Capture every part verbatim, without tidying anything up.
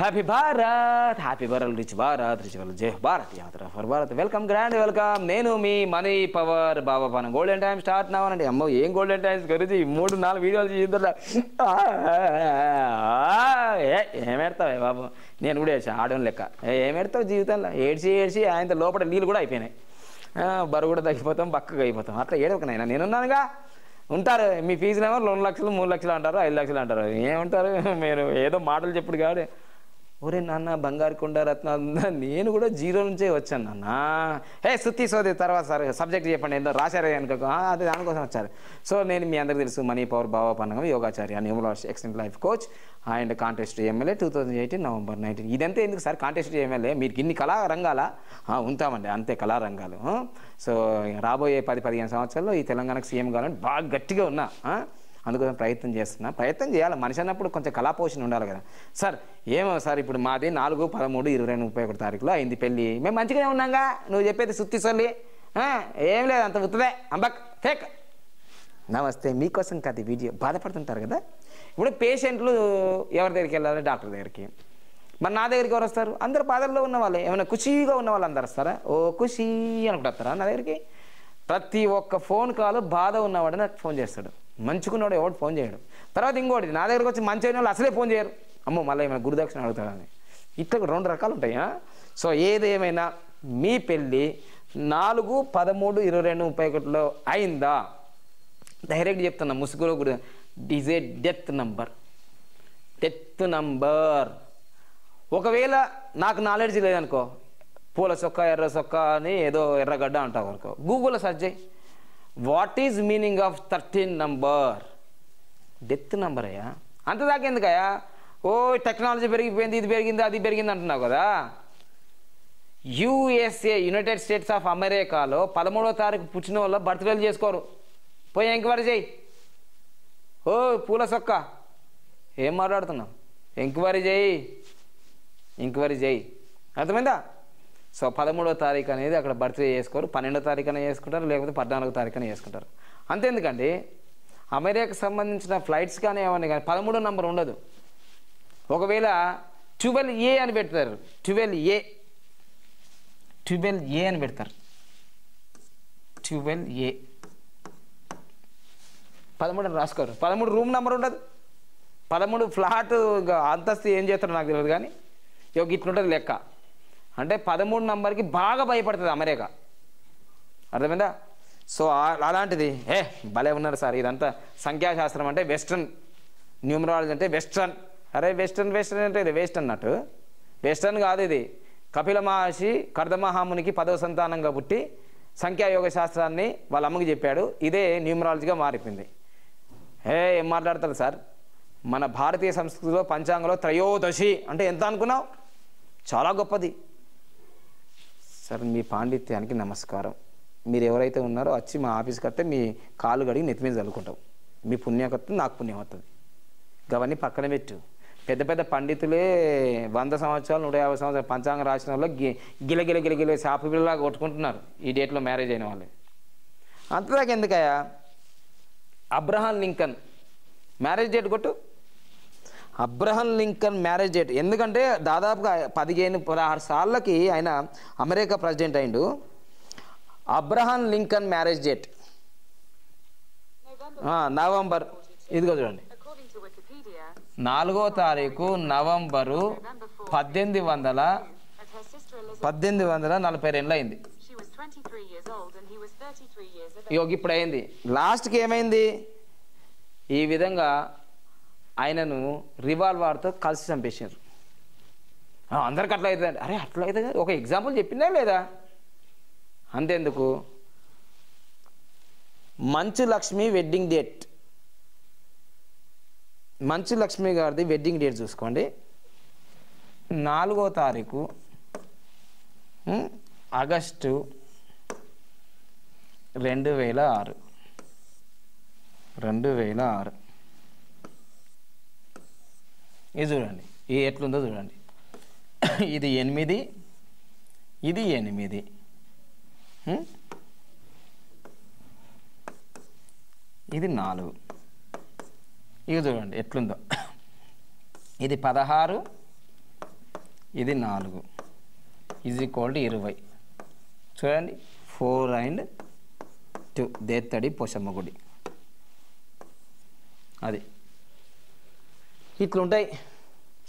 Happy Bharat, Happy Bharat, Rich Bharat, Rich Bharat, Jai Bharat, Yatra for Bharat. Welcome, grand welcome. Nenu me, money, power, Baba Pana. Golden time start now. And Ammo, Yang Golden Times, Guruji, Mood, Nal, videos, Yidala. Ah, eh, Emerta, Baba, Nenudes, Adon Leka. Emerto, Jitala, H C H C, and the Loper and Lil Gudapene. Baruda, the Hipotam, Bakaipata, after Yedokan, and Nenunanga. Untar, me fees never, loan Luxel, Moon Luxel under, I Luxel under. Yuntar, the model Jepurgade. Ore Nana Bangar Kunda Ratna, Nienu Zero and Jevachana. Hey, Suti so the Taras subject Japan and the Rasha and Kaka, the Angosachar. So name me under the Sumani Power Baba Panama, Yoga Chari, and Numerology Excellent Life Coach, and Contest M L A two thousand eighteen, November nineteenth. Idente sir Contest M L A, meet Guinea Kala Rangala, Untamand, Ante Kala Rangalo. So Raboye Padipadi and Sanchalo, Telangana C M Garland, Bag Gatigona, huh? అందుకోసం ప్రయత్నం చేస్తున్నా ప్రయత్నం చేయాలి మనిషి అన్నప్పుడు కొంచెం కళా పోషణ ఉండాలి కదా సార్ ఏమో సార్ ఇప్పుడు మాది నాలుగు పదమూడు ఇరవై రెండు ముప్పై ఒకటి తారీఖులో అయింది పెళ్లి మేము మంచిగానే ఉన్నాంగా నువ్వు చెప్పేది సుత్తి సొల్లి ఏం లేదు అంత ఉత్తదే అంబక్ ఫేక్ నమస్తే మీకోసం కాదు వీడియో బాధపడుతుంటారు కదా ఇప్పుడు పేషెంట్లు ఎవరి దగ్గరికి వెళ్ళాలి డాక్టర్ దగ్గరికి మరి నా దగ్గరికి ఎవరు వస్తారు అందరూ బాధల్లో ఉన్న వాళ్ళే ఏమైనా ఖుషీగా ఉన్న వాళ్ళు అందరూ వస్తారా ఓ ఖుషీ అనుకుంటారా నా దగ్గరికి ప్రతి ఒక్క ఫోన్ కాల్ బాధ ఉన్నవాడు నాకు ఫోన్ చేస్తాడు మంచుకున్నాడు ఎవరు ఫోన్ చేయడం తర్వాత ఇంకోటి నా దగ్గరకు వచ్చి మంచి అయిన వాళ్ళు అసలే ఫోన్ చేయరు అమ్మో మళ్ళీ ఏమైనా గురుదక్షిణ అడుగుతాడని ఇట్లా రెండు రకాలు ఉంటాయా సో ఏదేమైనా మీ పెళ్ళి నాలుగు పదమూడు ఇరవై రెండు ముప్పై ఒకటిలో అయిందా డైరెక్ట్ చెప్తున్నా ముసుగులో గురి డిజే డెత్ నంబర్ డెత్ నంబర్ ఒకవేళ నాకు నాలెడ్జ్ లేదనుకో పూల సొక్క ఎర్ర సొక్క అని ఏదో ఎర్రగడ్డ అంటావు అనుకో గూగుల్లో సెర్చ్ చేయి What is meaning of thirteen number? Death number ya. Anta daake enduka ya? Oh, technology perigindi, idi perigindi, adi perigindi antunnavu kada. U S A, United States of America lo పదమూడవ తారీఖు పుట్టిన వాళ్ళ బర్త్డేలు చేసుకోరు. పోయి enquiry చేయి. ఓ పూల సొక్క. ఏం మాట్లాడుతున్నావు? ఎంక్వైరీ చేయి. ఎంక్వైరీ చేయి. అర్థమైందా? సో పదమూడవ తారీఖు అనేది అక్కడ బర్త్డే చేసుకోరు పన్నెండో తారీఖున చేసుకుంటారు లేకపోతే పద్నాలుగో తారీఖున చేసుకుంటారు అంతే ఎందుకండి అమెరికాకు సంబంధించిన ఫ్లైట్స్ కానీ ఏమన్నా కానీ పదమూడో నెంబర్ ఉండదు ఒకవేళ ట్వెల్వ్ ఏ అని పెడతారు ట్వెల్వ్ ఏ ట్వెల్వ్ ఏ అని పెడతారు ట్వెల్వ్ ఏ పదమూడు అని రాసుకోరు పదమూడు రూమ్ నెంబర్ ఉండదు పదమూడు ఫ్లాట్ అంతస్తు ఏం చేస్తారో నాకు తెలియదు కానీ యోగి ఇట్లుంటుంది లెక్క అంటే పదమూడు నంబర్కి బాగా భయపడుతుంది అమెరికా అర్థమైందా సో అలాంటిది ఏ భలే ఉన్నారు సార్ ఇదంతా సంఖ్యాశాస్త్రం అంటే వెస్ట్రన్ న్యూమరాలజీ అంటే వెస్ట్రన్ అరే వెస్ట్రన్ వెస్ట్రన్ అంటే ఇది వెస్ట్ అన్నట్టు వెస్ట్రన్ కాదు ఇది కపిలమహర్షి కర్దమహామునికి పదవ సంతానంగా పుట్టి సంఖ్యా యోగ శాస్త్రాన్ని వాళ్ళ అమ్మకి చెప్పాడు ఇదే న్యూమరాలజీగా మారిపోయింది ఏ ఏం మాట్లాడతారు సార్ మన భారతీయ సంస్కృతిలో పంచాంగంలో త్రయోదశి అంటే ఎంత అనుకున్నావు చాలా గొప్పది సార్ మీ పాండిత్యానికి నమస్కారం మీరు ఎవరైతే ఉన్నారో వచ్చి మా ఆఫీస్కి వస్తే మీ కాలు గడిగి నెత్తి మీద చల్లుకుంటాం మీ పుణ్యం వస్తుంది నాకు పుణ్యం వస్తుంది అవన్నీ పక్కన పెట్టు పెద్ద పెద్ద పండితులే వంద సంవత్సరాలు నూట యాభై సంవత్సరాలు పంచాంగం రాసిన వాళ్ళు గి గిలగిల గిలగిల షాపు బిల్లలాగా కొట్టుకుంటున్నారు ఈ డేట్లో మ్యారేజ్ అయిన వాళ్ళు అంతదాకా ఎందుకయ్యా అబ్రహాం లింకన్ మ్యారేజ్ డేట్ కొట్టు అబ్రహం లింకన్ మ్యారేజ్ డేట్ ఎందుకంటే దాదాపుగా పదిహేను పదహారు సార్లకి ఆయన అమెరికా ప్రెసిడెంట్ అయిండు Abraham Lincoln marriage date November ఇదిగో చూడండి నాలుగో తారీఖు నవంబరు పద్దెనిమిది వందల పద్దెనిమిది వందల నలభై రెండులో అయింది యోగి ఇప్పుడు అయింది లాస్ట్కి ఏమైంది ఈ విధంగా ఆయనను రివాల్వర్తో కలిసి చంపేశారు అందరికి అట్లా అవుతుంది అరే అట్లా అవుతుంది ఒక ఎగ్జాంపుల్ చెప్పిందా లేదా అంతేందుకు మంచులక్ష్మి వెడ్డింగ్ డేట్ మంచులక్ష్మి గారిది వెడ్డింగ్ డేట్ చూసుకోండి నాలుగో తారీఖు ఆగస్టు రెండు వేల ఆరు రెండు వేల ఆరు ఇది చూడండి ఇది ఎట్లుందో చూడండి ఇది ఎనిమిది ఇది ఎనిమిది ఇది నాలుగు ఇది చూడండి ఎట్లుందో ఇది పదహారు ఇది నాలుగు ఈజ్ ఈక్వల్ టు ఇరవై. చూడండి ఫోర్ అండ్ టూ దేత్తడి పోషమ్మ గుడి. అది ఇట్లుంటాయి.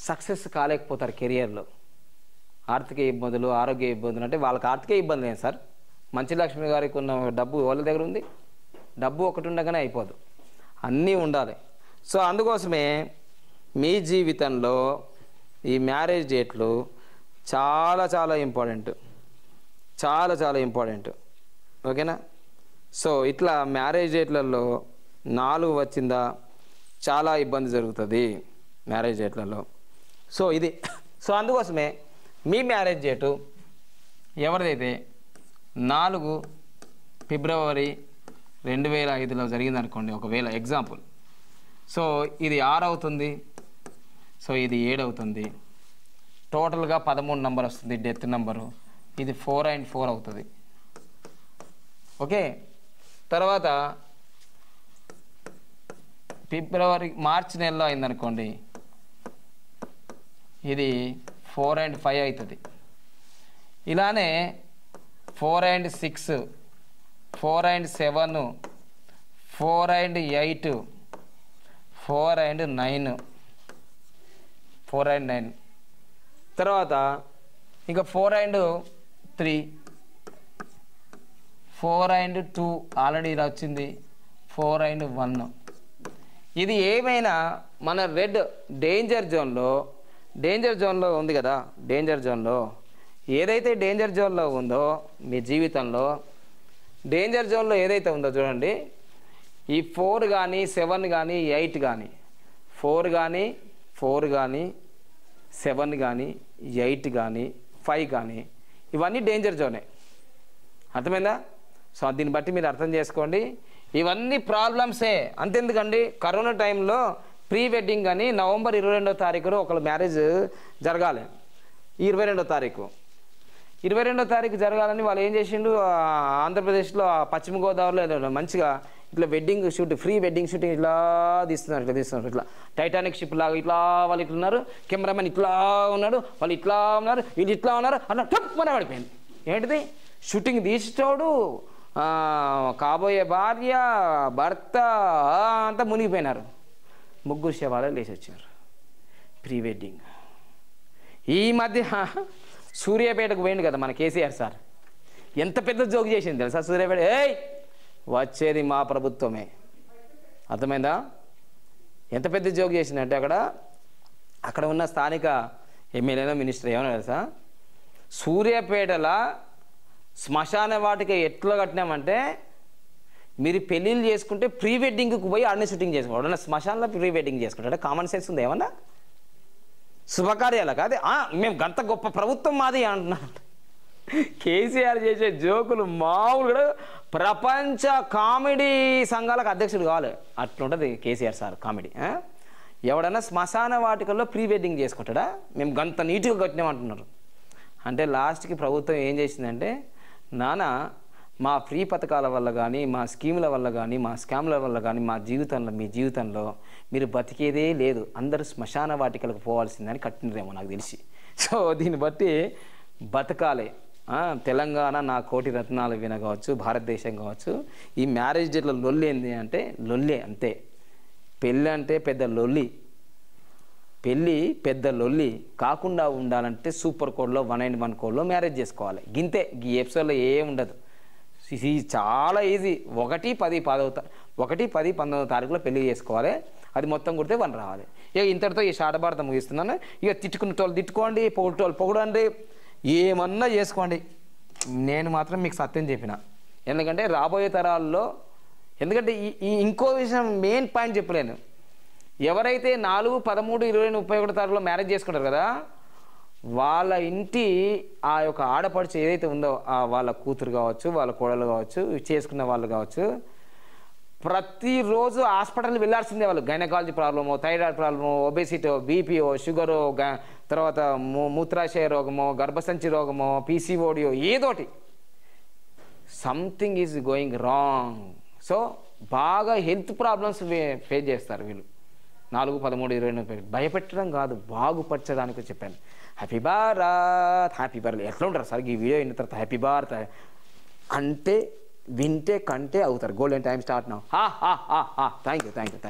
సక్సెస్ కాలేకపోతారు కెరియర్లో, ఆర్థిక ఇబ్బందులు ఆరోగ్య ఇబ్బందులు. అంటే వాళ్ళకి ఆర్థిక ఇబ్బంది లేదు సార్, మంచిలక్ష్మి గారికి ఉన్న డబ్బు వాళ్ళ దగ్గర ఉంది. డబ్బు ఒకటి ఉండగానే అయిపోదు, అన్నీ ఉండాలి. సో అందుకోసమే మీ జీవితంలో ఈ మ్యారేజ్ డేట్లు చాలా చాలా ఇంపార్టెంట్, చాలా చాలా ఇంపార్టెంట్. ఓకేనా? సో ఇట్లా మ్యారేజ్ డేట్లలో నాలుగు వచ్చిందా చాలా ఇబ్బంది జరుగుతుంది మ్యారేజ్ డేట్లలో. సో ఇది, సో అందుకోసమే మీ మ్యారేజ్ డేటు ఎవరిదైతే నాలుగు ఫిబ్రవరి రెండు వేల ఐదులో జరిగిందనుకోండి ఒకవేళ ఎగ్జాంపుల్, సో ఇది ఆరు అవుతుంది, సో ఇది ఏడు అవుతుంది, టోటల్గా పదమూడు నెంబర్ వస్తుంది డెత్ నెంబరు. ఇది ఫోర్ అండ్ ఫోర్ అవుతుంది. ఓకే, తర్వాత ఫిబ్రవరి మార్చి నెలలో అయిందనుకోండి ఇది ఫోర్ అండ్ ఫైవ్ అవుతుంది. ఇలానే four and six, four and seven, four and eight, four and nine, four and nine తర్వాత ఇంకా four and three, four and two already ఇలా వచ్చింది, ఫోర్ అండ్ వన్. ఇది ఏమైనా మన రెడ్ డేంజర్ జోన్లో, డేంజర్ జోన్లో ఉంది కదా, డేంజర్ జోన్లో ఏదైతే డేంజర్ జోన్లో ఉందో మీ జీవితంలో, డేంజర్ జోన్లో ఏదైతే ఉందో చూడండి, ఈ ఫోర్ కానీ సెవెన్ కానీ ఎయిట్ కానీ, ఫోర్ కానీ ఫోర్ కానీ సెవెన్ కానీ ఎయిట్ కానీ ఫైవ్ కానీ ఇవన్నీ డేంజర్ జోనే. అర్థమైందా? సో దీన్ని బట్టి మీరు అర్థం చేసుకోండి, ఇవన్నీ ప్రాబ్లమ్సే. అంతెందుకండి, కరోనా టైంలో ప్రీ వెడ్డింగ్ అని నవంబర్ ఇరవై రెండో తారీఖులో ఒకళ్ళు మ్యారేజ్ జరగాలి, ఇరవై రెండో తారీఖు ఇరవై రెండో తారీఖు జరగాలని వాళ్ళు ఏం చేసిండు, ఆంధ్రప్రదేశ్లో పశ్చిమ గోదావరిలో మంచిగా ఇట్లా wedding shoot, free wedding shooting ఇట్లా తీస్తున్నారు, ఇట్లా తీస్తున్నారు, ఇట్లా టైటానిక్ షిప్ లాగా ఇట్లా వాళ్ళు ఇట్లా ఉన్నారు, కెమెరామెన్ ఇట్లా ఉన్నాడు, వాళ్ళు ఇట్లా ఉన్నారు, వీళ్ళు ఇట్లా ఉన్నారు అట్లా టప్ మన పడిపోయింది. ఏంటిది? షూటింగ్ తీసేటోడు, కాబోయే భార్య, భర్త అంతా మునిగిపోయినారు. ముగ్గురు శవాలు లేచి వచ్చారు. Pre wedding. ఈ మధ్య సూర్యాపేటకు పోయింది కదా మన కేసీఆర్ సార్, ఎంత పెద్ద జోక్ చేసింది తెలుసా సూర్యాపేట. ఏయ్, వచ్చేది మా ప్రభుత్వమే. అర్థమైందా? ఎంత పెద్ద జోక్ చేసిందంటే అక్కడ అక్కడ ఉన్న స్థానిక ఎమ్మెల్యేనో మినిస్టర్ ఏమన్నా తెలుసా, సూర్యాపేటల శ్మశాన వాటికి ఎట్లా కట్టినామంటే మీరు పెళ్ళిళ్ళు చేసుకుంటే ప్రీ వెడ్డింగ్కి పోయి ఆడనే షూటింగ్ చేసుకోవాలి, శ్మశానంలో ప్రీ వెడ్డింగ్ చేసుకుంటాడు. కామన్ సెన్స్ ఉంది ఏమన్నా? శుభకార్యాలకు అదే మేము గంత గొప్ప ప్రభుత్వం మాది అంటున్నా. కేసీఆర్ చేసే జోకులు మామూలుగా ప్రపంచ కామెడీ సంఘాలకు అధ్యక్షుడు కావాలి అట్లుంటుంది కేసీఆర్ సార్ కామెడీ. ఎవడన్నా శ్మశాన వాటికల్లో ప్రీ వెడ్డింగ్ చేసుకుంటాడా, మేము గంత నీట్గా కట్టినామంటున్నారు. అంటే లాస్ట్కి ప్రభుత్వం ఏం చేసిందంటే, నాన్న మా ఫ్రీ పథకాల వల్ల కానీ, మా స్కీముల వల్ల కానీ, మా స్కామ్ల వల్ల కానీ మా జీవితంలో మీ జీవితంలో మీరు బతికేదే లేదు, అందరూ శ్మశాన వాటికలకు పోవాల్సిందని కట్టినరేమో నాకు తెలిసి. సో దీన్ని బట్టి బతకాలి. తెలంగాణ నా కోటి రత్నాలు విన కావచ్చు, భారతదేశం కావచ్చు. ఈ మ్యారేజ్ డేట్లో లొల్లి ఏంది అంటే లొల్లి అంతే. పెళ్ళి అంటే పెద్ద లొల్లి, పెళ్ళి పెద్ద లొల్లి కాకుండా ఉండాలంటే సూపర్ కోడ్లో వన్ అండ్ వన్ కోడ్లో మ్యారేజ్ చేసుకోవాలి. గింతే, ఈ ఎపిసోడ్లో ఏం ఉండదు. ఇది చాలా ఈజీ. ఒకటి పది పదవ ఒకటి పది పంతొమ్మిదవ తారీఖులో పెళ్లి చేసుకోవాలి. అది మొత్తం కుడితే వన్ రావాలి. ఇక ఇంతటితో ఈ శాటభారతం ముగిస్తున్నాను. ఇక తిట్టుకునేటోళ్ళు తిట్టుకోండి, పొగటోళ్ళు పొగడండి, ఏమన్నా చేసుకోండి. నేను మాత్రం మీకు సత్యం చెప్పిన. ఎందుకంటే రాబోయే తరాల్లో, ఎందుకంటే ఈ ఇంకో విషయం మెయిన్ పాయింట్ చెప్పలేను, ఎవరైతే నాలుగు పదమూడు ఇరవై ముప్పై ఒకటో తారీఖులో మ్యారేజ్ చేసుకుంటారు కదా, వాళ్ళ ఇంటి ఆ యొక్క ఆడపడుచు ఏదైతే ఉందో వాళ్ళ కూతురు కావచ్చు, వాళ్ళ కోడలు కావచ్చు, చేసుకున్న వాళ్ళు కావచ్చు, ప్రతిరోజు హాస్పిటల్ వెళ్ళాల్సిందే. వాళ్ళు గైనకాలజీ ప్రాబ్లమో, థైరాయిడ్ ప్రాబ్లమో, ఒబేసిటీ, బీపీఓ, షుగరు, తర్వాత మూత్రాశయ రోగమో, గర్భసంచి రోగమో, పీసీఓడియో, ఏదోటి something is going wrong. So బాగా హెల్త్ ప్రాబ్లమ్స్ ఫేస్ చేస్తారు వీళ్ళు నాలుగు పదమూడు ఇరవై. భయపెట్టడం కాదు, బాగుపరచడానికి చెప్పాను. హ్యాపీ భారత్ హ్యాపీ భారత్ ఎట్లా ఉంటారు సార్ ఈ వీడియో అయిన తర్వాత హ్యాపీ భారత్ అంటే వింటే కంటే అవుతారు. Golden time start now. Thank you thank you thank you.